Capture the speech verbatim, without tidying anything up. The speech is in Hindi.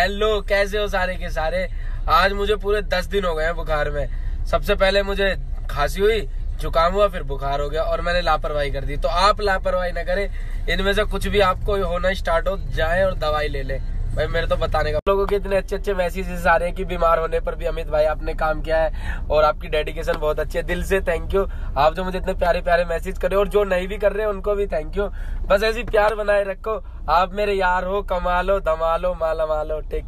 हेलो, कैसे हो सारे के सारे। आज मुझे पूरे दस दिन हो गए हैं बुखार में। सबसे पहले मुझे खांसी हुई, जुकाम हुआ, फिर बुखार हो गया और मैंने लापरवाही कर दी। तो आप लापरवाही ना करें। इनमें से कुछ भी आपको होना स्टार्ट हो जाए और दवाई ले लें। भाई मेरे तो बताने का, आप लोगों के इतने अच्छे अच्छे मैसेजेस आ रहे हैं कि बीमार होने पर भी अमित भाई आपने काम किया है और आपकी डेडिकेशन बहुत अच्छी है। दिल से थैंक यू। आप जो मुझे इतने प्यारे प्यारे मैसेज कर रहे हो और जो नहीं भी कर रहे हैं उनको भी थैंक यू। बस ऐसी प्यार बनाए रखो। आप मेरे यार हो, कमा लो, धमा लो, माला मालो। टेक